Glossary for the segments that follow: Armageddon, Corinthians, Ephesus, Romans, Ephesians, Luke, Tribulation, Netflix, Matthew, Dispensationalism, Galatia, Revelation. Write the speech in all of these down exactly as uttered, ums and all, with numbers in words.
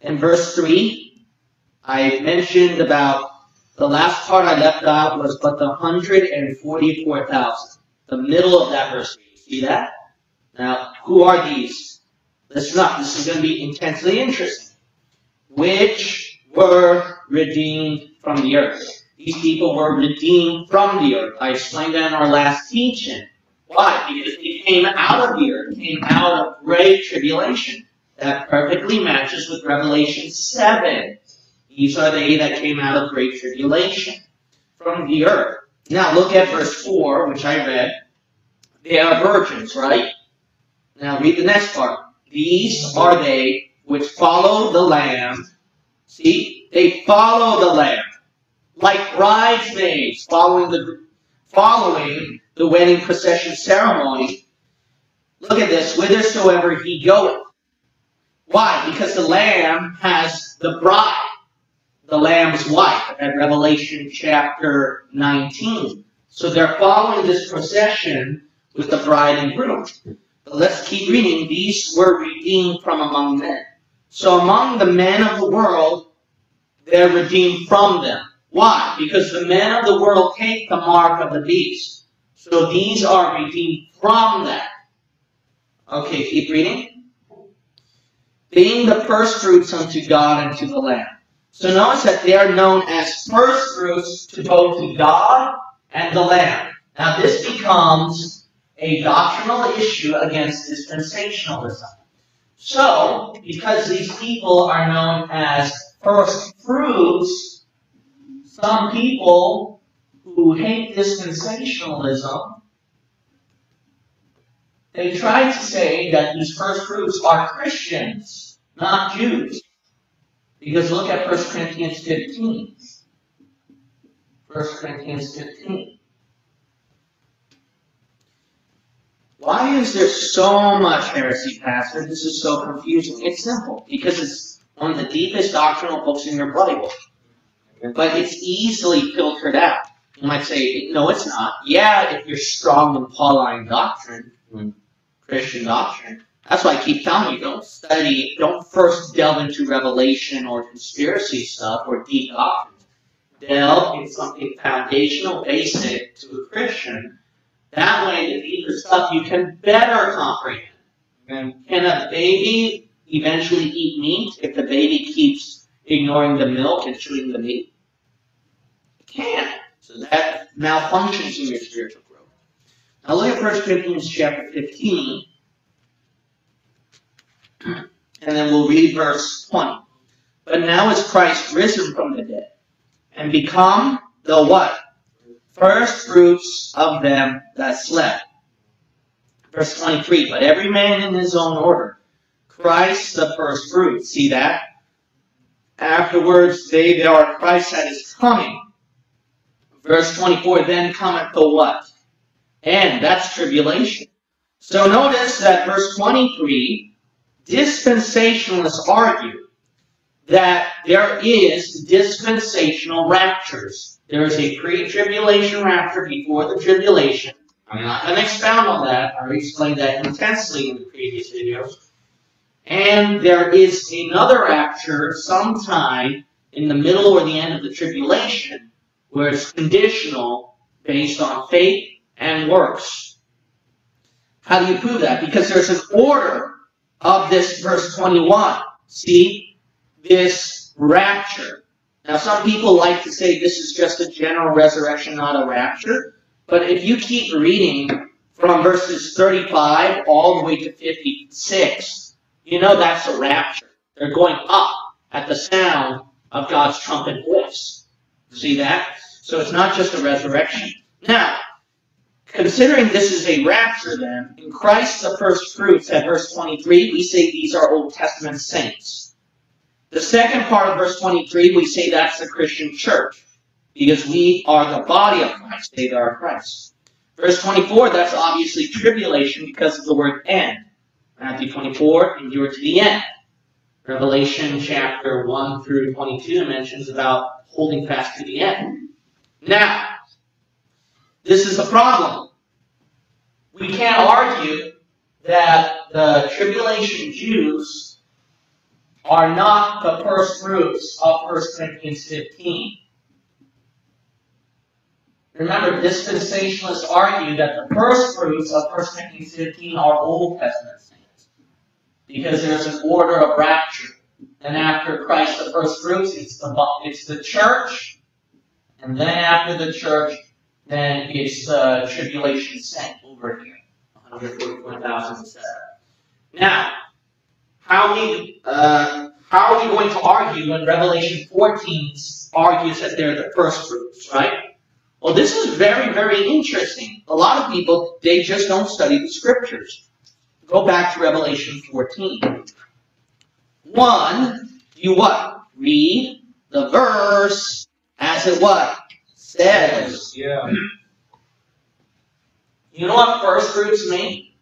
in verse three, I mentioned about the last part I left out was but the one hundred forty-four thousand. The middle of that verse. See that? Now, who are these? Listen up. This is going to be intensely interesting. Which were redeemed from the earth. These people were redeemed from the earth. I explained that in our last teaching. Why? Because they came out of the earth, came out of great tribulation. That perfectly matches with Revelation seven. These are they that came out of great tribulation from the earth. Now look at verse four, which I read. They are virgins, right? Now read the next part. These are they which follow the Lamb. See? They follow the Lamb. Like bridesmaids following the, following the wedding procession ceremony. Look at this. Whithersoever he goeth. Why? Because the Lamb has the bride. The Lamb's wife at Revelation chapter nineteen. So they're following this procession with the bride and groom. But let's keep reading. These were redeemed from among men. So among the men of the world, they're redeemed from them. Why? Because the men of the world take the mark of the beast. So these are redeemed from that. Okay, keep reading. Being the first fruits unto God and to the Lamb. So notice that they are known as first fruits to both to God and the Lamb. Now this becomes a doctrinal issue against dispensationalism. So, because these people are known as first fruits, some people who hate dispensationalism, they try to say that these first fruits are Christians, not Jews. Because look at First Corinthians fifteen. First Corinthians fifteen. Why is there so much heresy, Pastor? This is so confusing. It's simple. Because it's one of the deepest doctrinal books in your Bible. But it's easily filtered out. You might say, no, it's not. Yeah, if you're strong in Pauline doctrine, mm-hmm. Christian doctrine. That's why I keep telling you, don't study, don't first delve into Revelation or conspiracy stuff or deep doctrines. Delve in something foundational, basic to a Christian. That way, the deeper stuff you can better comprehend. And can a baby eventually eat meat if the baby keeps ignoring the milk and chewing the meat? It can't. So that malfunctions in your spiritual growth. Now look at First Corinthians chapter fifteen. And then we'll read verse twenty. But now is Christ risen from the dead, and become the what? First fruits of them that slept. Verse twenty-three, but every man in his own order. Christ the first fruit. See that? Afterwards they that are Christ at his coming. Verse twenty-four, then cometh the what? And that's tribulation. So notice that verse twenty-three... Dispensationalists argue that there is dispensational raptures. There is a pre-tribulation rapture before the tribulation. I'm not going to expound on that. I explained that intensely in the previous videos. And there is another rapture sometime in the middle or the end of the tribulation where it's conditional based on faith and works. How do you prove that? Because there's an order of this verse twenty-one. See? This rapture. Now some people like to say this is just a general resurrection, not a rapture. But if you keep reading from verses thirty-five all the way to fifty-six, you know that's a rapture. They're going up at the sound of God's trumpet voice. See that? So it's not just a resurrection. Now, considering this is a rapture, then, in Christ the first fruits at verse twenty-three, we say these are Old Testament saints. The second part of verse twenty-three, we say that's the Christian church, because we are the body of Christ, they are Christ. Verse twenty-four, that's obviously tribulation because of the word end. Matthew twenty-four, endure to the end. Revelation chapter one through twenty-two mentions about holding fast to the end. Now, this is the problem. We can't argue that the tribulation Jews are not the first fruits of First Corinthians fifteen. Remember, dispensationalists argue that the first fruits of First Corinthians fifteen are Old Testament saints, because there's an order of rapture. And after Christ, the first fruits, it's the, it's the church. And then after the church, then it's the uh, tribulation saint over here, one hundred forty-four thousand seven. Now, how are we, uh, how are we going to argue when Revelation fourteen argues that they're the first fruits, right? Well, this is very, very interesting. A lot of people, they just don't study the scriptures. Go back to Revelation fourteen. One, you what? Read the verse as it what? Says. Yeah. You know what first fruits mean?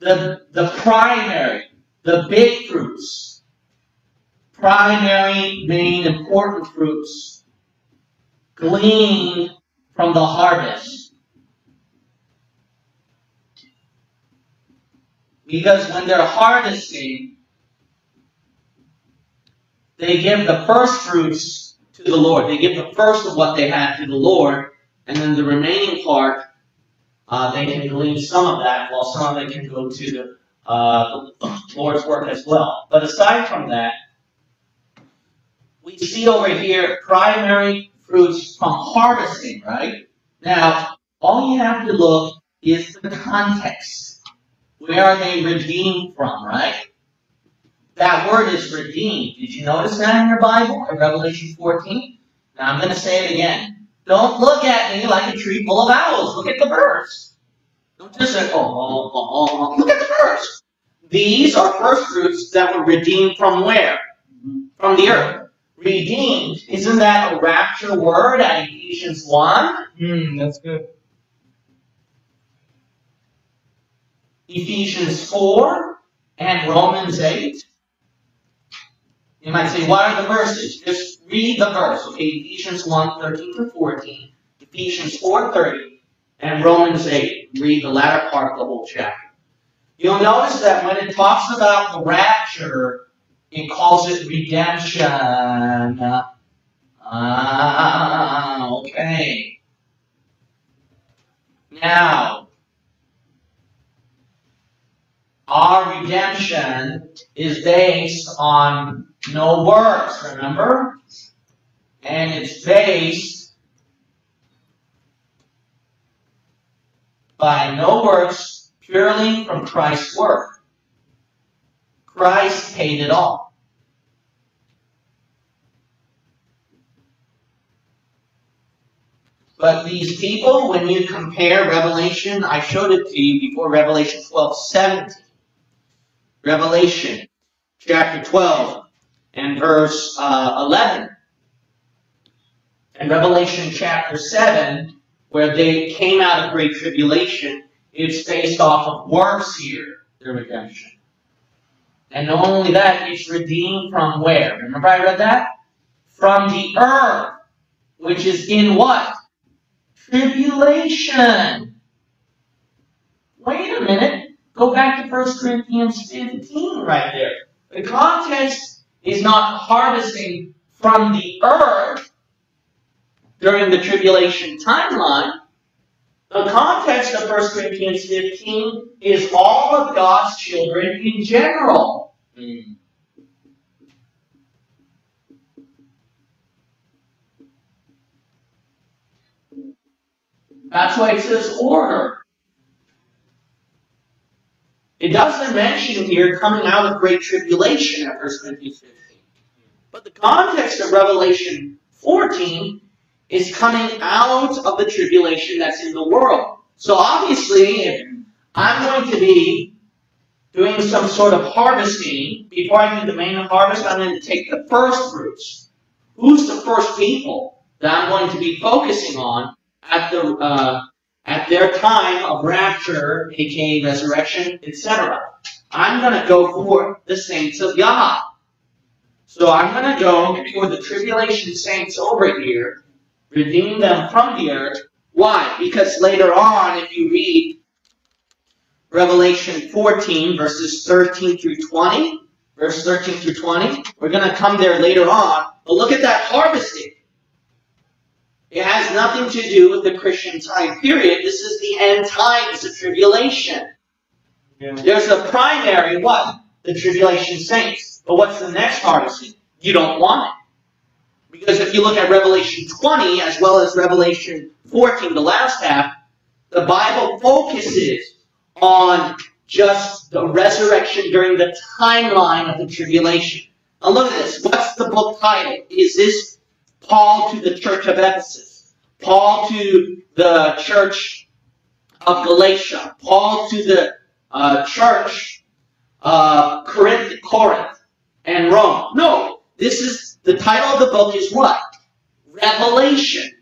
The, the primary, the big fruits. Primary, main, important fruits. Gleaned from the harvest. Because when they're harvesting, they give the first fruits to the Lord. They give the first of what they had to the Lord, and then the remaining part, uh, they can glean some of that, while some of it can go to the uh, Lord's work as well. But aside from that, we see over here primary fruits from harvesting, right? Now, all you have to look is the context. Where are they redeemed from, right? That word is redeemed. Did you notice that in your Bible, in Revelation fourteen? Now I'm going to say it again. Don't look at me like a tree full of owls. Look at the verse. Don't just say, oh, oh, oh, oh. Look at the verse. These are first fruits that were redeemed from where? From the earth. Redeemed. Isn't that a rapture word at Ephesians one? Mm, that's good. Ephesians four and Romans eight. You might say, what are the verses? Just read the verse. Okay, Ephesians one, thirteen to fourteen, Ephesians four, thirty, and Romans eight. Read the latter part of the whole chapter. You'll notice that when it talks about the rapture, it calls it redemption. Ah, okay. Now, our redemption is based on no works, remember? And it's based by no works, purely from Christ's work. Christ paid it all. But these people, when you compare Revelation, I showed it to you before, Revelation twelve, seventeen. Revelation chapter twelve. And verse uh, eleven, and Revelation chapter seven, where they came out of great tribulation, it's based off of works here, their redemption. And not only that, it's redeemed from where? Remember I read that? From the earth, which is in what? Tribulation. Wait a minute. Go back to First Corinthians fifteen right there. The context is not harvesting from the earth during the tribulation timeline. The context of First Corinthians fifteen is all of God's children in general. Mm. That's why it says order. It doesn't mention here coming out of great tribulation at First Corinthians fifteen. But the context of Revelation fourteen is coming out of the tribulation that's in the world. So obviously, if I'm going to be doing some sort of harvesting, before I do the main harvest, I'm going to take the first fruits. Who's the first people that I'm going to be focusing on at the uh, at their time of rapture, aka resurrection, et cetera. I'm going to go for the saints of Yah. So I'm going to go for the tribulation saints over here, redeem them from the earth. Why? Because later on, if you read Revelation fourteen, verses thirteen through twenty. Verse thirteen through twenty. We're going to come there later on. But look at that harvesting. It has nothing to do with the Christian time period. This is the end times, the tribulation. Yeah. There's the primary, what? The tribulation saints. But what's the next harvesting? You don't want it. Because if you look at Revelation twenty, as well as Revelation fourteen, the last half, the Bible focuses on just the resurrection during the timeline of the tribulation. Now look at this. What's the book title? Is this Paul to the Church of Ephesus? Paul to the Church of Galatia? Paul to the uh, Church of Corinth, Corinth and Rome? No. This is, the title of the book is what? Revelation.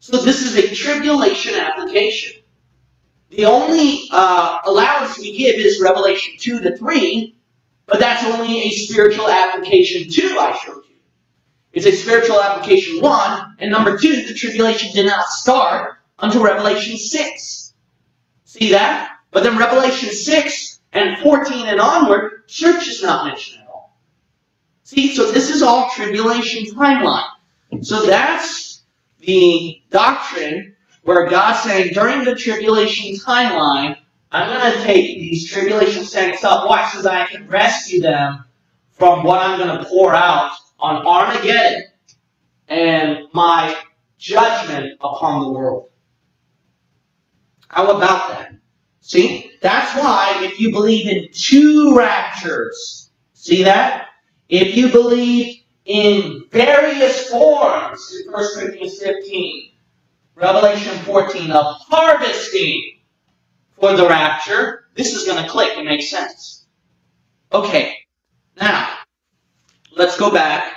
So this is a tribulation application. The only uh, allowance we give is Revelation two to three, but that's only a spiritual application two, I showed you. It's a spiritual application one, and number two, the tribulation did not start until Revelation six. See that? But then Revelation six and fourteen and onward, church is not mentioned at all. See, so this is all tribulation timeline. So that's the doctrine where God's saying, during the tribulation timeline, I'm going to take these tribulation saints up. Why? So that I can rescue them from what I'm going to pour out on Armageddon and my judgment upon the world. How about that? See? That's why if you believe in two raptures, see that? If you believe in various forms, in First Corinthians fifteen, Revelation fourteen, the harvesting for the rapture. This is going to click and make sense. Okay, now, let's go back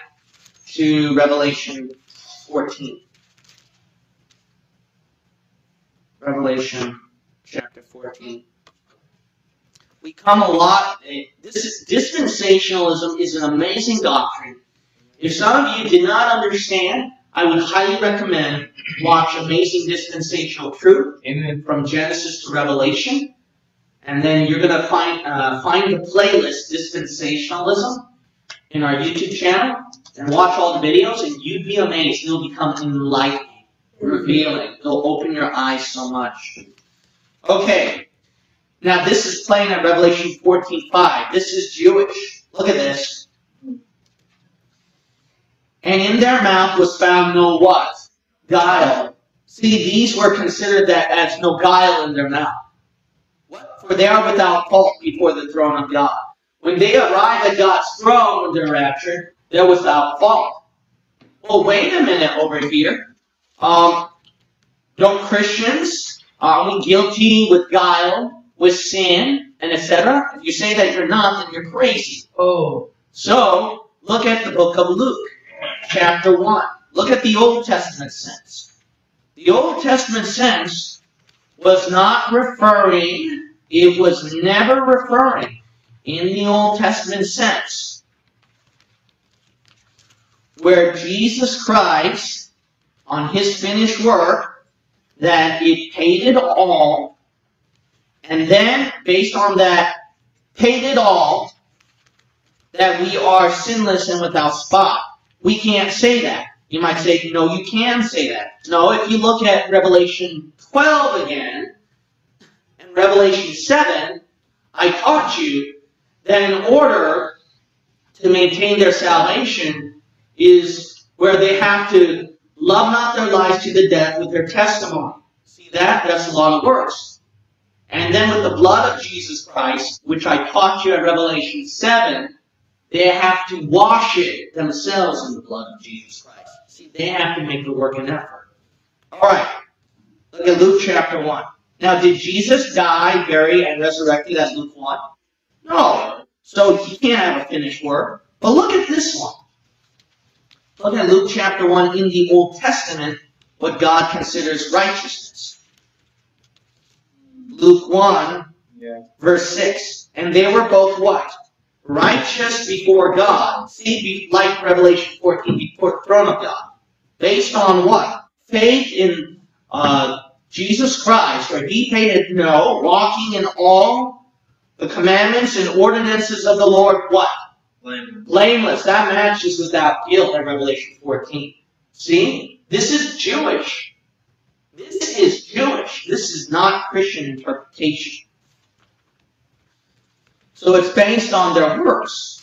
to Revelation fourteen. Revelation chapter fourteen. We come a lot, this is, dispensationalism is an amazing doctrine. If some of you did not understand, I would highly recommend watch Amazing Dispensational Truth from Genesis to Revelation, and then you're going to find uh, find the playlist Dispensationalism in our YouTube channel, and watch all the videos, and you'd be amazed. You'll become enlightening, revealing. It'll open your eyes so much. Okay, now this is playing at Revelation fourteen five. This is Jewish. Look at this. And in their mouth was found no what? Guile. See, these were considered that as no guile in their mouth. What? For they are without fault before the throne of God. When they arrive at God's throne when they're raptured, they're without fault. Well, wait a minute over here. Um, don't Christians, are we guilty with guile, with sin, and et cetera? If you say that you're not, then you're crazy. Oh. So, look at the book of Luke, chapter one. Look at the Old Testament sense. The Old Testament sense was not referring, it was never referring in the Old Testament sense where Jesus Christ, on his finished work, that it paid it all, and then based on that paid it all, that we are sinless and without spot. We can't say that. You might say, no, you can say that. No, if you look at Revelation twelve again, and Revelation seven, I taught you that in order to maintain their salvation is where they have to love not their lives to the death with their testimony. See that? That's a lot of words. And then with the blood of Jesus Christ, which I taught you at Revelation seven, they have to wash it themselves in the blood of Jesus Christ. They have to make the work and effort. Alright, look at Luke chapter one. Now, did Jesus die, bury, and resurrected as Luke one? No. So, he can't have a finished work. But look at this one. Look at Luke chapter one in the Old Testament, what God considers righteousness. Luke one, yeah. Verse six. And they were both what? Righteous before God. See, like Revelation fourteen, before the throne of God. Based on what? Faith in uh, Jesus Christ, or he made it know, walking in all the commandments and ordinances of the Lord, what? Blameless. Blameless. That man is without guilt in Revelation fourteen. See? This is Jewish. This is Jewish. This is not Christian interpretation. So it's based on their works.